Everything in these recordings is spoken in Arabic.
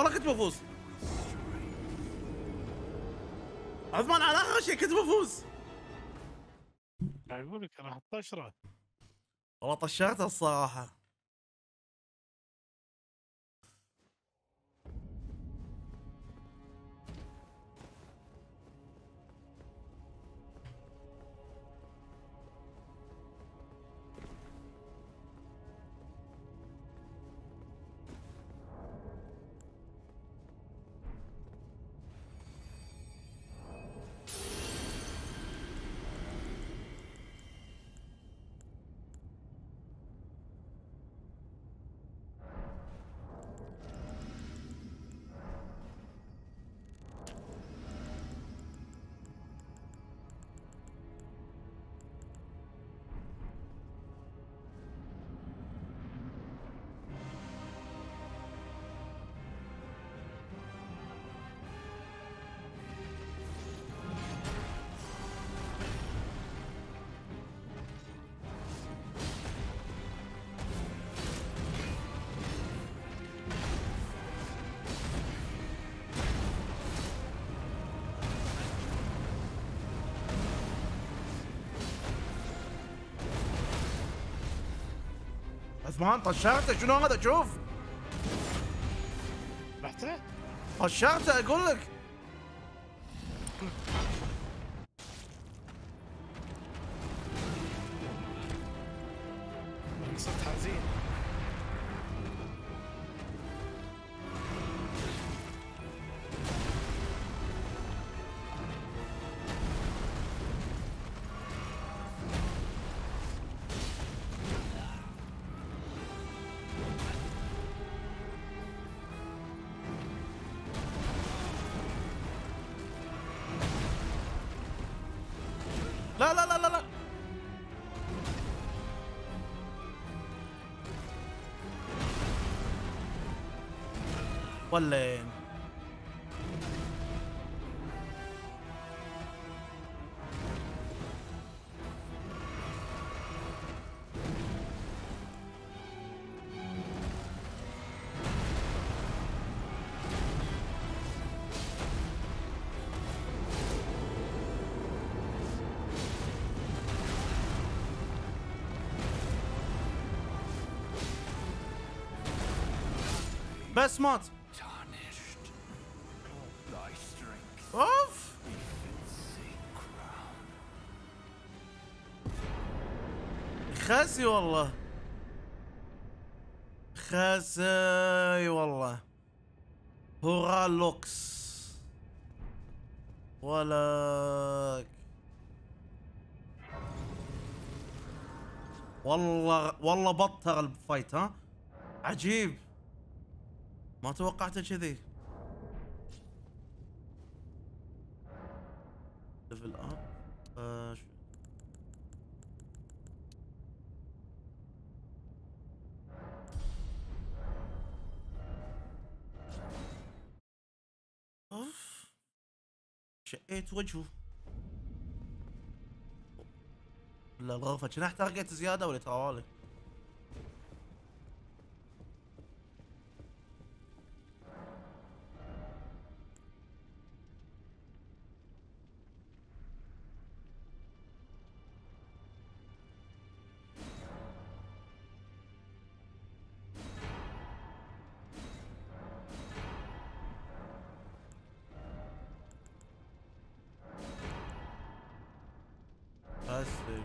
والله كنت بفوز. عثمان على اخر شيء كنت بفوز. اقول لك راح تطشره. والله طشرته الصراحه. عثمان طشرته. شنو هذا؟ شوف رحته طشرته. اقول لك صرت حزين. لا لا لا لا لا ولين. بس مات. اوف خاسي والله، خاسي والله. هورا لوكس ولا والله. والله بطل الفايت. ها عجيب، ما توقعته كذي. ليفل اب. اوف شقيت وجهه. ولا الغرفة كنا احترقت زيادة ولا تراوالي. خاسي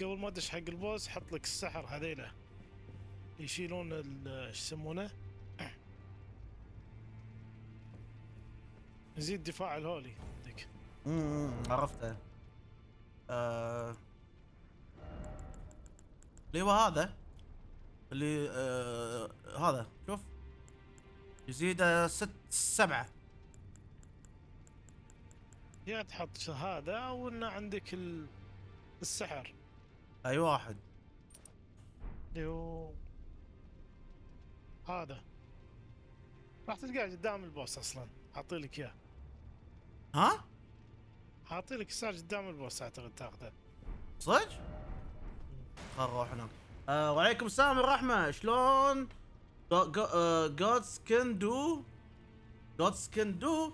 قبل ما ادش حق البوس حط لك السحر هذيله يشيلون ايش يسمونه؟ يزيد دفاع الهولي عندك. عرفته. اللي هو هذا اللي هذا شوف يزيده 6 7. يا تحط شهادة وإن عندك السحر. أي واحد يو هذا راح تلقاه قدام البوس أصلا، أعطي لك إياه. ها؟ أعطي لك السعر قدام البوس أعتقد تاخذه. صدق؟ خل نروح هناك. وعليكم السلام ورحمة، شلون؟ جودز كان دو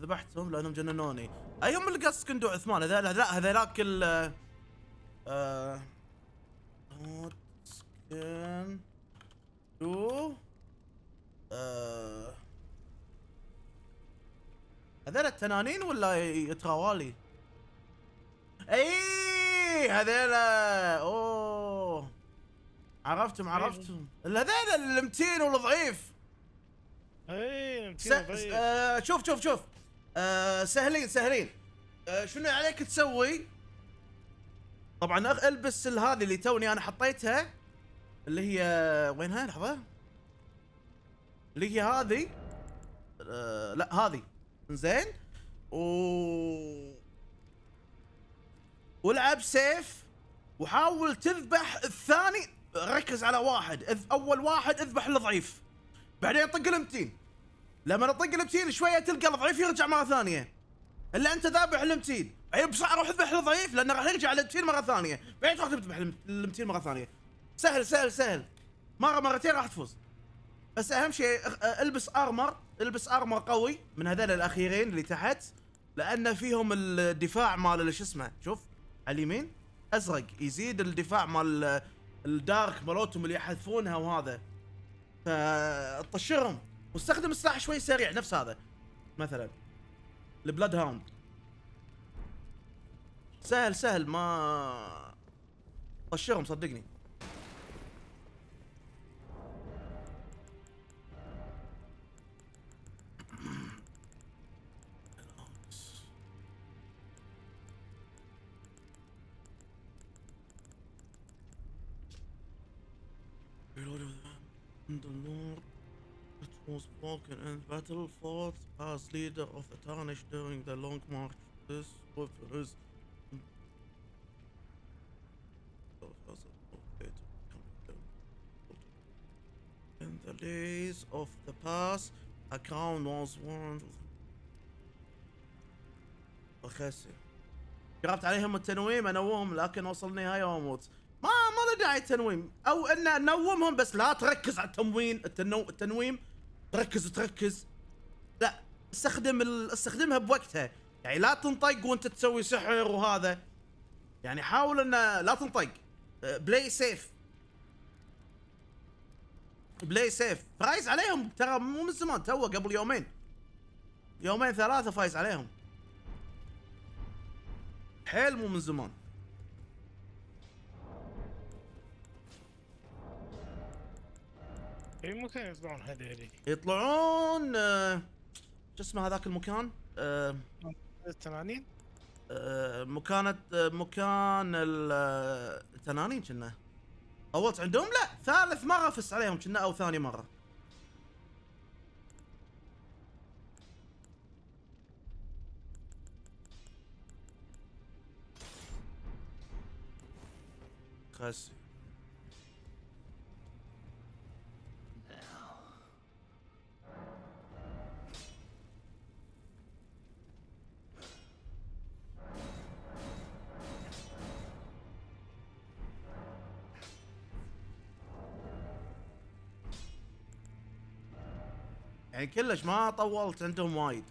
ذبحتهم لانهم جننوني. ايهم اللي قص كندو عثمان هذا؟ لا هذاك ال كندو هذول التنانين ولا يتراوالي؟ اي هذول اوه عرفتهم عرفتهم هذول المتين والضعيف. ايه شوف شوف شوف سهلين سهلين. شنو عليك تسوي؟ طبعا البس هذه اللي توني انا حطيتها اللي هي وينها لحظه اللي هي هذه لا هذه زين والعب سيف وحاول تذبح الثاني. ركز على واحد، اول واحد اذبح الضعيف بعدين طق الامتين. لما نطق الامتين شويه تلقى الضعيف يرجع مره ثانيه. الا انت ذابح الامتين، بعدين بسرعه روح اذبح الضعيف لانه راح يرجع الامتين مره ثانيه، بعدين تروح تذبح الامتين مره ثانيه. سهل سهل سهل. مره مرتين راح تفوز. بس اهم شيء البس ارمر، البس ارمر قوي من هذول الاخيرين اللي تحت لان فيهم الدفاع مال شو اسمه، شوف على اليمين ازرق يزيد الدفاع مال الدارك مالتهم اللي يحذفونها وهذا. فطشرهم واستخدم السلاح شوي سريع نفس هذا مثلا البلاد هاوند. سهل سهل ما طشرهم صدقني. The Lord that was broken and battle fought as leader of the tarnished during the long march. This was his in the days of the past. A crown was worn. وخسر. جربت عليهم التنويم انوهم لكن وصل نهايه واموت. ما له داعي التنويم او ان نومهم بس لا تركز على التنويم. التنويم تركز لا استخدم استخدمها بوقتها يعني لا تنطق وانت تسوي سحر وهذا يعني حاول ان لا تنطق. بلاي سيف بلاي سيف. فايز عليهم ترى مو من زمان توه قبل يومين 3 فايز عليهم حيل مو من زمان. اي مكان يطلعون هذيلي؟ يطلعون شو اسمه هذاك المكان؟ التنانين؟ مكان التنانين كنا. اولت عندهم؟ لا، ثالث مرة فزت عليهم كنا او ثاني مرة. خسي يعني كلش ما طولت عندهم وايد.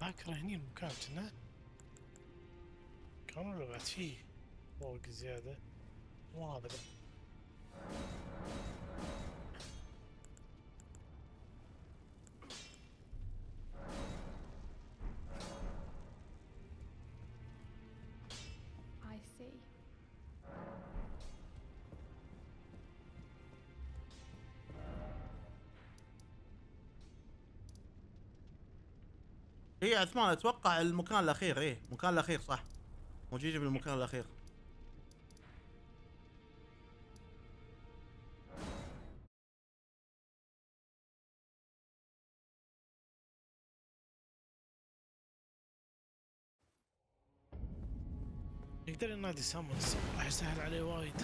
ذاكره هني المكان كنا كانوا اللي بعد فيه فوق زيادة مو هذا. هي عثمان اتوقع المكان الاخير. ايه المكان الاخير صح، وجيجي بالمكان الاخير. يقدر ينادي سامونز، راح يسهل عليه وايد.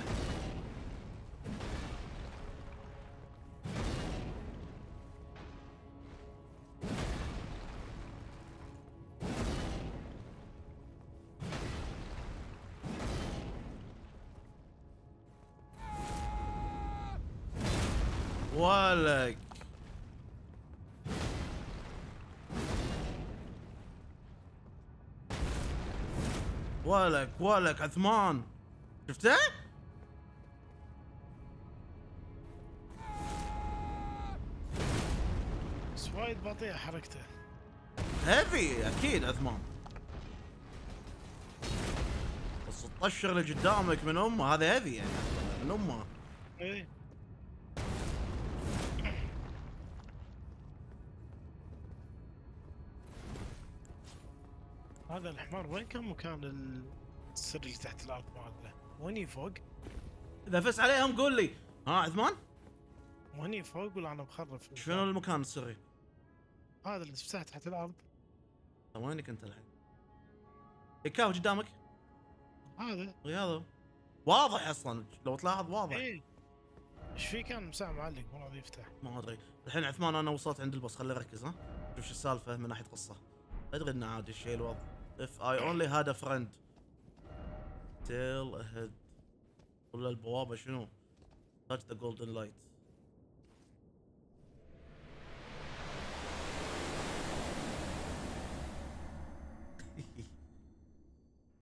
ولك ولك ولك عثمان، شفته؟ بس وايد بطيئة حركته. هيفي اكيد عثمان. بس الطشر اللي قدامك من امه هذا هيفي يعني من امه. ايه هذا الحمار وين كان مكان السر اللي تحت الارض ماله؟ وين فوق؟ اذا فزت عليهم قول لي. ها عثمان؟ وين فوق ولا انا مخرف؟ شنو المكان السري؟ هذا اللي فتحته تحت الارض. وينك انت الحين؟ الكاف قدامك؟ هذا هذا واضح اصلا لو تلاحظ واضح. ايه ايش في كان مساع معلق مو راضي يفتح؟ ما ادري، الحين عثمان انا وصلت عند البص، خليني اركز ها؟ شوف شو السالفه من ناحيه قصه. ادري انه عادي الشيء الوضع. If I only had a friend. Tail ahead. ولا البوابة شنو؟ Touch the golden light.